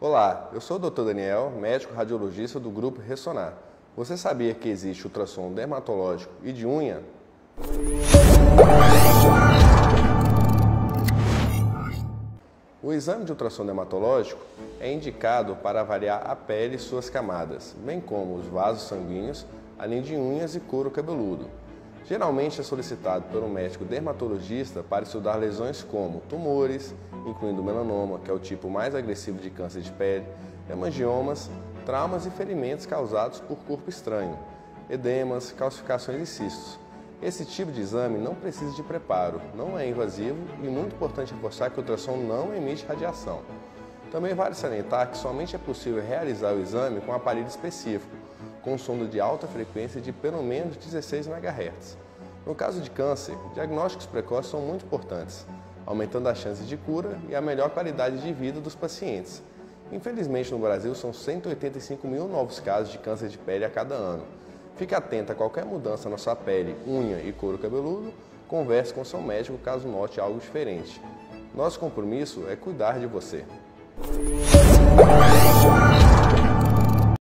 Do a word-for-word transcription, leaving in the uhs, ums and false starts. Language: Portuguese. Olá, eu sou o doutor Daniel, médico radiologista do Grupo Ressonar. Você sabia que existe ultrassom dermatológico e de unha? O exame de ultrassom dermatológico é indicado para avaliar a pele e suas camadas, bem como os vasos sanguíneos, além de unhas e couro cabeludo. Geralmente é solicitado por um médico dermatologista para estudar lesões como tumores, incluindo melanoma, que é o tipo mais agressivo de câncer de pele, hemangiomas, traumas e ferimentos causados por corpo estranho, edemas, calcificações e cistos. Esse tipo de exame não precisa de preparo, não é invasivo e muito importante reforçar que o ultrassom não emite radiação. Também vale salientar que somente é possível realizar o exame com um aparelho específico, com sonda de alta frequência de pelo menos dezesseis megahertz. No caso de câncer, diagnósticos precoces são muito importantes, aumentando a chance de cura e a melhor qualidade de vida dos pacientes. Infelizmente, no Brasil, são cento e oitenta e cinco mil novos casos de câncer de pele a cada ano. Fique atento a qualquer mudança na sua pele, unha e couro cabeludo, converse com seu médico caso note algo diferente. Nosso compromisso é cuidar de você.